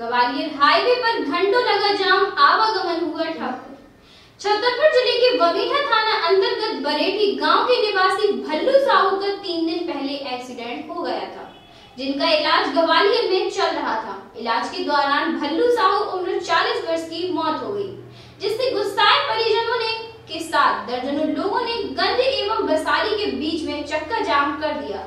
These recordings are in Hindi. ग्वालियर हाईवे पर घंटों लगा जाम, आवागमन हुआ ठप। छतरपुर जिले के बमीठा थाना अंतर्गत बरेठी गांव के निवासी भल्लू साहू का 3 दिन पहले एक्सीडेंट हो गया था, जिनका इलाज ग्वालियर में चल रहा था। इलाज के दौरान भल्लू साहू उम्र 40 वर्ष की मौत हो गई, जिससे गुस्साए परिजनों ने के साथ दर्जनों लोगों ने गंज एवं बसारी के बीच में चक्का जाम कर दिया।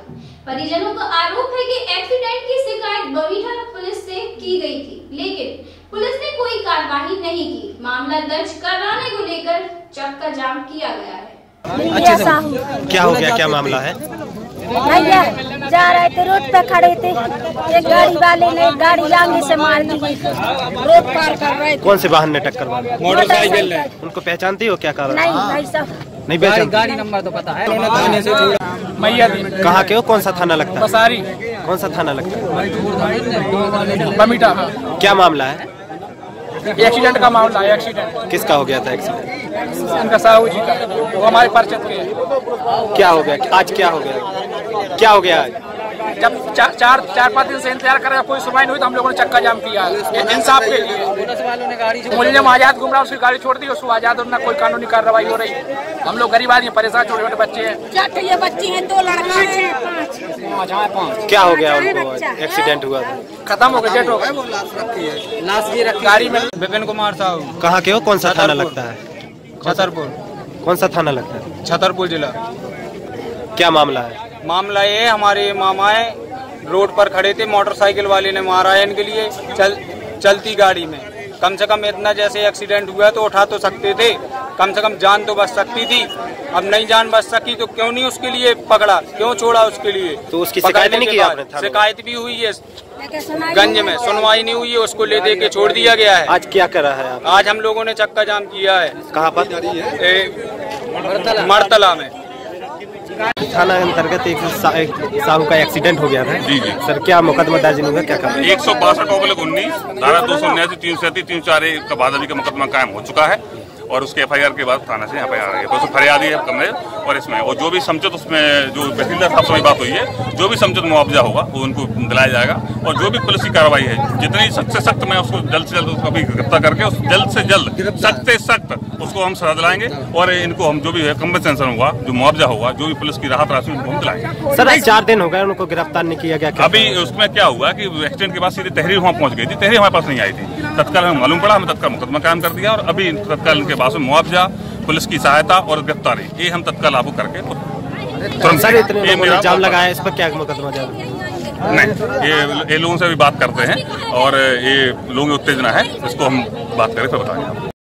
परिजनों का आरोप है कि एक्सीडेंट की शिकायत बमीठा पुलिस से की गई थी, लेकिन पुलिस ने कोई कार्रवाई नहीं की। मामला दर्ज कराने को लेकर चक्का जाम किया गया है। अच्छा, क्या हो गया, क्या मामला है? भैया जा रहे थे, रोड पे खड़े थे, एक गाड़ी वाले ने गाड़ी जांघे से मार दी। रोड पार कर रहे थे। कौन से वाहन ने टक्कर मारी? मोटरसाइकिल। उनको पहचानती हो क्या? कारण नहीं भाई साहब, नहीं पहचान। गाड़ी नंबर तो पता है। कहाँ के हो, कौन सा थाना लगता है? बसारी। कौन सा थाना लगता है? बमीठा। क्या मामला है? एक्सीडेंट का मामला है। एक्सीडेंट किसका हो गया था? एक्सीडेंट साहू जी का, वो हमारे परिचित के हैं। क्या हो गया आज? क्या हो गया, क्या हो गया आज? जब 4-5 दिन से इंतजार कर रहे हैं, कोई सुनवाई नहीं हुई, तो हम लोगों ने चक्का जाम किया इंसाफ के लिए। मुलजिम आजाद घूम रहा, उसकी गाड़ी छोड़ दी, उसको आजाद और ना कोई कानूनी कार्रवाई हो रही। हम लोग गरीब आदमी परेशान, छोटे छोटे बच्चे हैं। ये बच्चे हैं, 2 लड़के 5। क्या हो गया उनको? एक्सीडेंट हुआ, खत्म हो गया, डेट हो गया। लाश भी रखी गाड़ी में। विपिन कुमार साहब। कहाँ के हो, कौन सा थाना लगता है? छतरपुर। कौन सा थाना लगता है? छतरपुर जिला। क्या मामला है? मामला ये, हमारे मामाए रोड पर खड़े थे, मोटरसाइकिल वाले ने मारा है इनके लिए चलती गाड़ी में। कम से कम इतना, जैसे एक्सीडेंट हुआ तो उठा तो सकते थे, कम से कम जान तो बच सकती थी। अब नहीं जान बच सकी तो क्यों नहीं उसके लिए पकड़ा, क्यों छोड़ा उसके लिए? तो उसकी शिकायत नहीं की आपने? शिकायत भी हुई है गंज में, सुनवाई नहीं हुई है, उसको ले दे के छोड़ दिया गया है। आज क्या करा है आपने? आज हम लोगों ने चक्का जाम किया है। कहाँ पर? मरतला में। थाना अंतर्गत एक साहू का एक्सीडेंट हो गया था। जी जी सर, क्या मुकदमा दर्ज हुआ? क्या कहा? 162/19 धारा 279 337 का बाधा का मुकदमा कायम हो चुका है, और उसके एफआईआर के बाद थाना से एफआईआर आई है, तो फरियादी है कमरे, और इसमें और जो भी समझौत उसमें जो तहसीलदार साहब से बात हुई है, जो भी समझौत मुआवजा होगा वो उनको दिलाया जाएगा, और जो भी पुलिस की कार्रवाई है जितनी सख्त से सख्त, मैं उसको जल्द से जल्द उसको भी गिरफ्तार करके उस जल्द से जल्द सख्त से सख्त उसको हम सजा दिलाएंगे, और इनको हम जो भी है कम्पनसेशन होगा, जो मुआवजा होगा, जो भी पुलिस की राहत राशि उनको हम दिलाएंगे। सर 4 दिन हो गए उनको गिरफ्तार नहीं किया गया। अभी उसमें क्या हुआ कि एक्सीडेंट के बाद सीधे तहरीर वहाँ पहुँच गई थी, तहरीर हमारे पास नहीं आई थी, तत्काल हमें मालूम पड़ा, हमें तत्काल मुकदमा कायम कर दिया, और अभी तत्काल के बाद मुआवजा, पुलिस की सहायता और गिरफ्तारी, ये हम तत्काल लागू करके तुरंत। जाम लगाया इस पर क्या मुकदमा जाएगा? नहीं, ये लोगों से भी बात करते हैं, और ये लोगों की उत्तेजना है, इसको हम बात करें तो बताएंगे।